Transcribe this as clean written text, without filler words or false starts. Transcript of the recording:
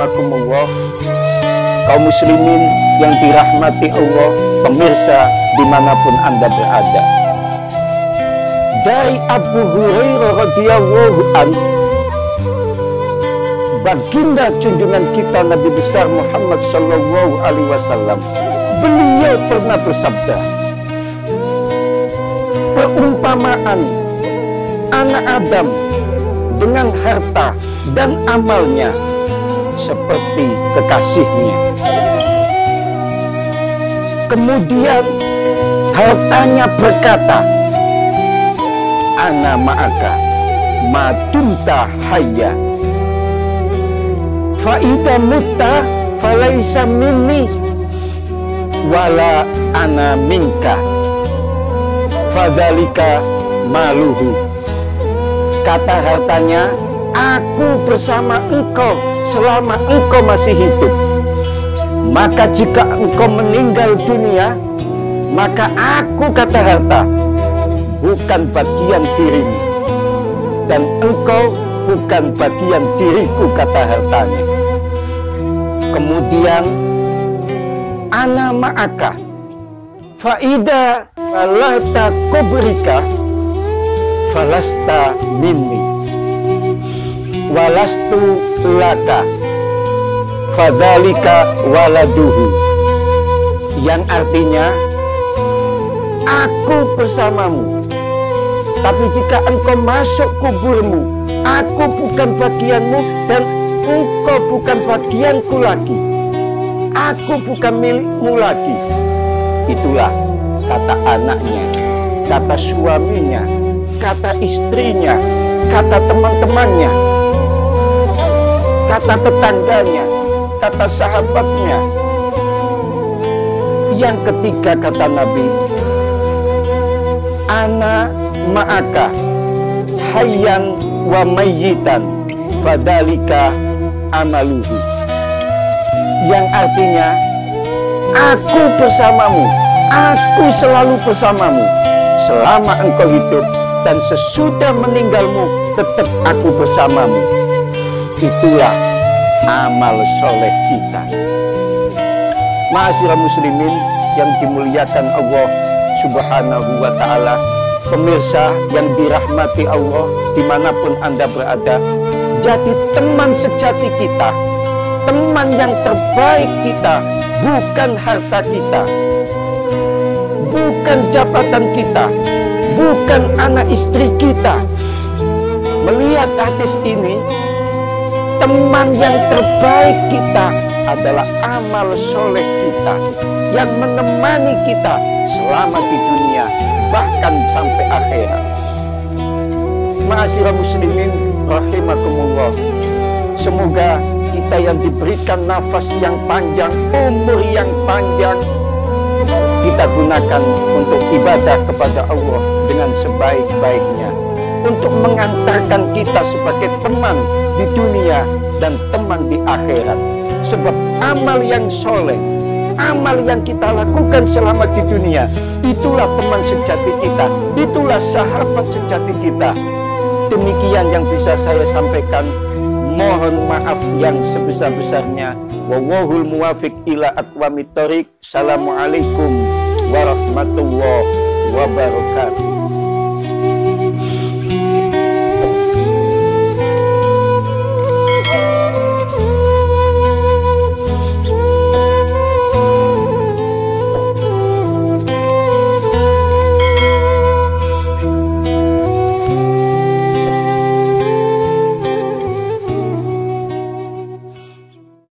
rahimakumullah, kaum muslimin yang dirahmati Allah, pemirsa dimanapun Anda berada. Dari Abu Hurairah radhiyallahu anhu, baginda junjungan kita Nabi besar Muhammad sallallahu alaihi wasallam, beliau pernah bersabda, perumpamaan anak Adam dengan harta dan amalnya seperti kekasihnya. Kemudian hartanya berkata, ana ma'aka ma dumta hayya, fa idza mutta falaisa minni wala ana minka, fadzalika maluhu. Kata hartanya, aku bersama engkau selama engkau masih hidup, maka jika engkau meninggal dunia, maka aku, kata harta, bukan bagian dirimu dan engkau bukan bagian diriku, kata hartanya. Kemudian ana ma'aka fa idza falata kubrika falasta minni walastu laka fadzalika waladuhu, yang artinya, aku bersamamu, tapi jika engkau masuk kuburmu, aku bukan bagianmu dan engkau bukan bagianku lagi, aku bukan milikmu lagi. Itulah kata anaknya, kata suaminya, kata istrinya, kata teman-temannya, kata tetangganya, kata sahabatnya. Yang ketiga kata Nabi, ana ma'aka hayyan wa mayyitan fadhalika amaluhu, yang artinya, aku bersamamu, aku selalu bersamamu selama engkau hidup dan sesudah meninggalmu tetap aku bersamamu. Itulah amal soleh kita. Ma'asyiral muslimin yang dimuliakan Allah subhanahu wa ta'ala, pemirsa yang dirahmati Allah dimanapun Anda berada, jadi teman sejati kita, teman yang terbaik kita, bukan harta kita, bukan jabatan kita, bukan anak istri kita. Melihat hadis ini, teman yang terbaik kita adalah amal soleh kita yang menemani kita selama di dunia bahkan sampai akhirat. Ma'asyiral muslimin rahimakumullah, semoga kita yang diberikan nafas yang panjang, umur yang panjang, kita gunakan untuk ibadah kepada Allah dengan sebaik-baiknya, untuk mengantarkan kita sebagai teman di dunia dan teman di akhirat. Sebab amal yang soleh, amal yang kita lakukan selama di dunia, itulah teman sejati kita, itulah sahabat sejati kita. Demikian yang bisa saya sampaikan. Mohon maaf yang sebesar-besarnya. Wallahul muwafiq ila aqwamit thoriq. Assalamualaikum warahmatullahi wabarakatuh.